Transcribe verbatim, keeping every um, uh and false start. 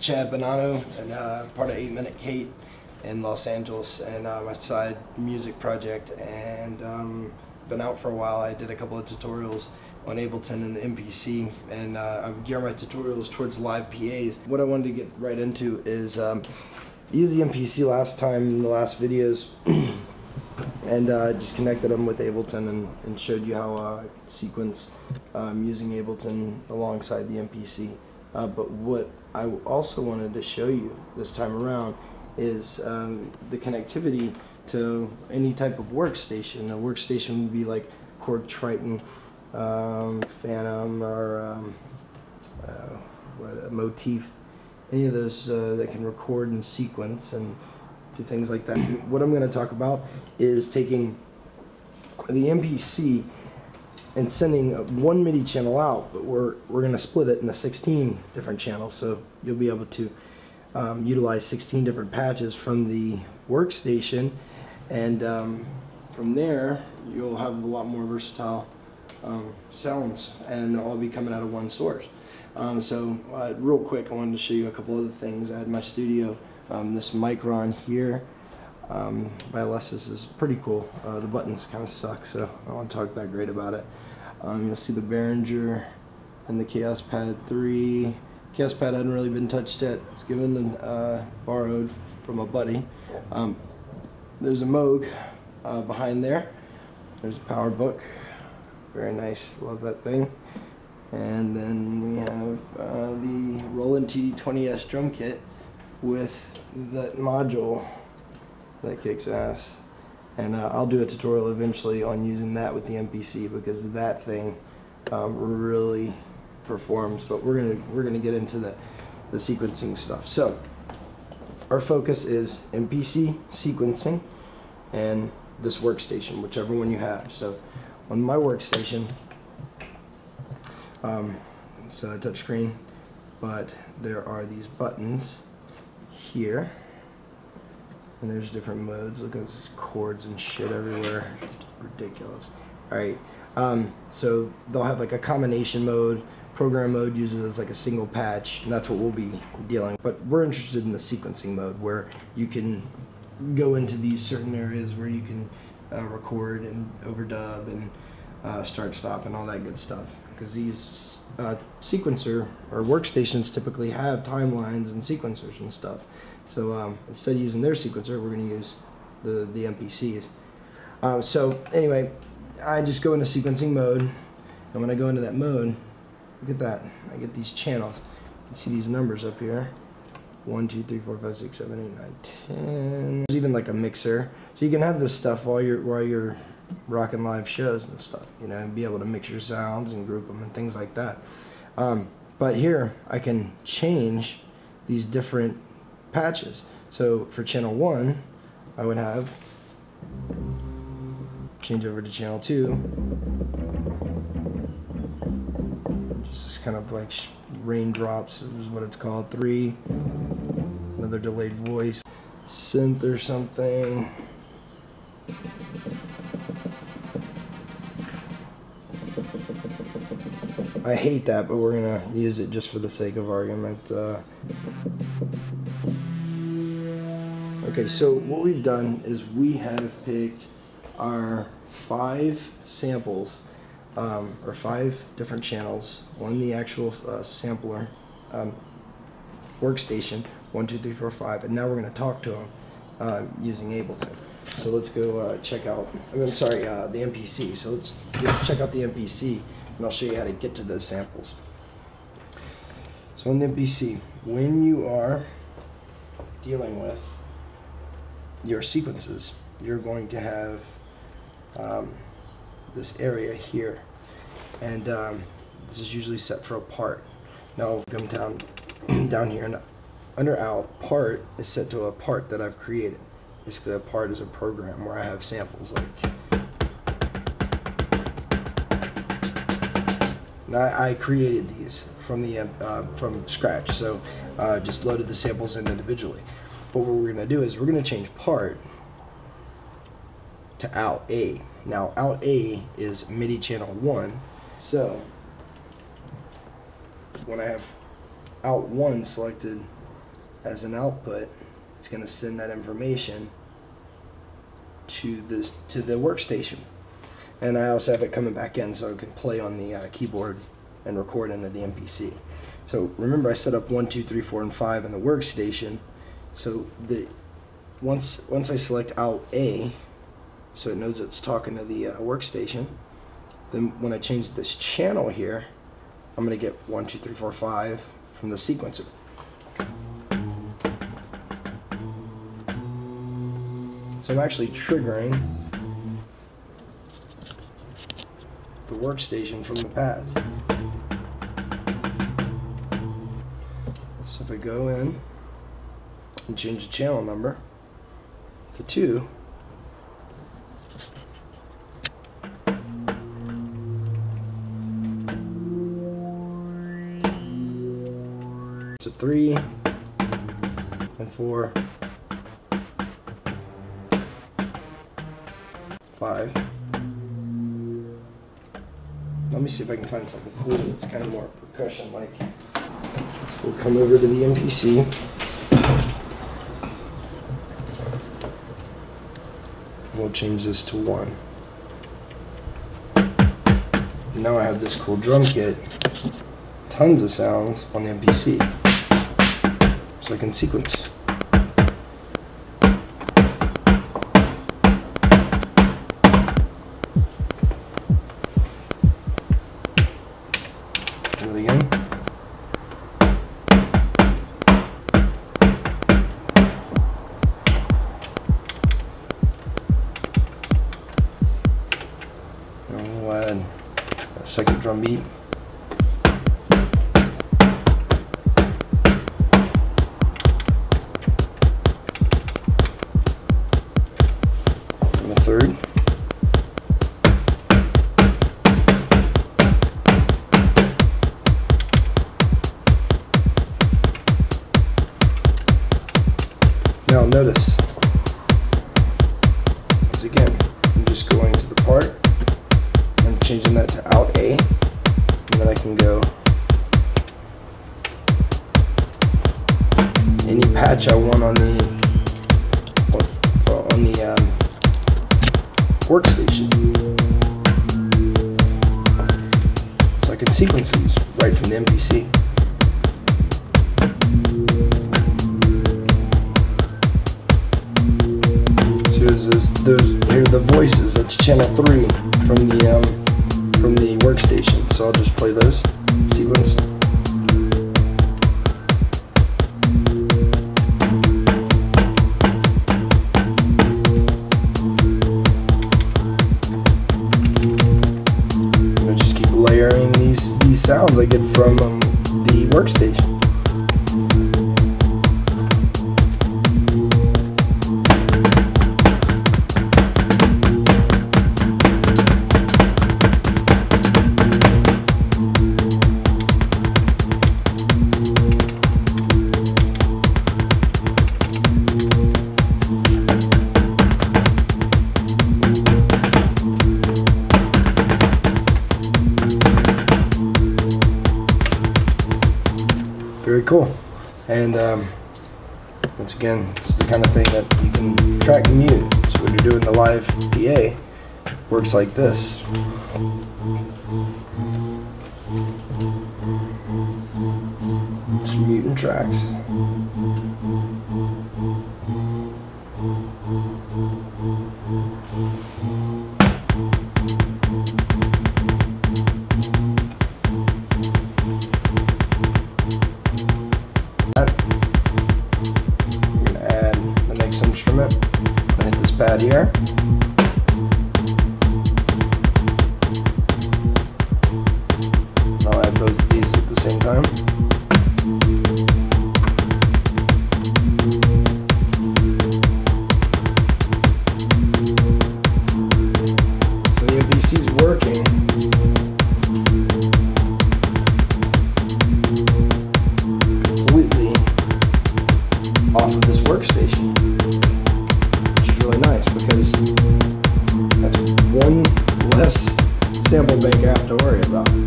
Chad Bonanno, and uh, part of eight minute kate in Los Angeles, and uh, my side music project, and um, been out for a while. I did a couple of tutorials on Ableton and the M P C, and uh, I gear my tutorials towards live P As. What I wanted to get right into is um, use the M P C last time in the last videos, and uh, just connected them with Ableton and, and showed you how uh, I could sequence um, using Ableton alongside the M P C. Uh, but what I also wanted to show you this time around is um, the connectivity to any type of workstation. A workstation would be like Korg Triton, um, Phantom, or um, uh, what, uh, Motif, any of those uh, that can record and sequence and do things like that. What I'm going to talk about is taking the M P C and sending one MIDI channel out, but we're, we're going to split it into sixteen different channels, so you'll be able to um, utilize sixteen different patches from the workstation, and um, from there you'll have a lot more versatile um, sounds, and they'll all be coming out of one source. Um, so uh, real quick, I wanted to show you a couple other things. I had my studio, um, this Micron here um, by Alesis is pretty cool. Uh, the buttons kind of suck, so I don't want to talk that great about it. Um, you'll see the Behringer and the Chaos Pad three. Chaos Pad hadn't really been touched yet. It's given and uh, borrowed from a buddy. Um, there's a Moog uh, behind there. There's a PowerBook. Very nice. Love that thing. And then we have uh, the Roland T D twenty S drum kit with that module that kicks ass. And uh, I'll do a tutorial eventually on using that with the M P C, because that thing um, really performs. But we're gonna we're gonna get into the the sequencing stuff. So our focus is M P C sequencing and this workstation, whichever one you have. So on my workstation. Um, it's a touch screen, but there are these buttons here, and there's different modes. Look at these cords and shit everywhere. It's ridiculous. Alright, um, so they'll have like a combination mode. Program mode uses like a single patch, and that's what we'll be dealing with. But we're interested in the sequencing mode, where you can go into these certain areas where you can uh, record and overdub and uh, start, stop, and all that good stuff. Because these uh, sequencer or workstations typically have timelines and sequencers and stuff. So um, instead of using their sequencer, we're going to use the, the M P Cs. Uh, so anyway, I just go into sequencing mode, and when I go into that mode, look at that. I get these channels. You can see these numbers up here. one, two, three, four, five, six, seven, eight, nine, ten. There's even like a mixer. So you can have this stuff while you're, while you're rocking live shows and stuff, you know, and be able to mix your sounds and group them and things like that. Um, but here I can change these different patches. So for channel one, I would have change over to channel two. Just this kind of like raindrops is what it's called. Three, another delayed voice, synth or something. I hate that, but we're gonna use it just for the sake of argument. Uh, okay, so what we've done is we have picked our five samples, um, or five different channels on the actual uh, sampler um, workstation, one, two, three, four, five, and now we're gonna talk to them uh, using Ableton. So let's go uh, check out, I mean, I'm sorry, uh, the M P C. So let's, let's check out the M P C. And I'll show you how to get to those samples. So on the M P C, when you are dealing with your sequences, you're going to have um, this area here, and um, this is usually set for a part. Now I've come down, down here, and under out, part is set to a part that I've created. Basically, a part is a program where I have samples like. I created these from the uh, from scratch, so uh, just loaded the samples in individually. But what we're going to do is we're going to change part to out A. Now out A is MIDI channel one, so when I have out one selected, as an output. It's going to send that information to this to the workstation, and I also have it coming back in so I can play on the uh, keyboard and record into the M P C. So remember, I set up one, two, three, four, and five in the workstation. So the once once I select out A, so it knows it's talking to the uh, workstation. Then when I change this channel here, I'm going to get one, two, three, four, five from the sequencer. So I'm actually triggering the workstation from the pads. So if I go in and change the channel number to two, to three, and four, five. Let me see if I can find something cool that's kind of more percussion like. We'll come over to the M P C. We'll change this to one. And now I have this cool drum kit, tons of sounds on the M P C, so I can sequence. Second drum beat. And a third. Now notice, once again, I'm just going to the part. Changing that to out A, and then I can go any patch I want on the on the um, workstation, so I can sequence these right from the M P C. So here's those, those here are the voices. That's channel three from the um, from the workstation, so I'll just play those, sequence. And I just keep layering these, these sounds I get from um, the workstation. Very cool. And um, once again, it's the kind of thing that you can track and mute. So when you're doing the live P A, it works like this. Just muting tracks. Pad here. I'll add both of these at the same time. So the M P C is working. Completely off of this workstation. Really nice, because that's one less sample bank I have to worry about.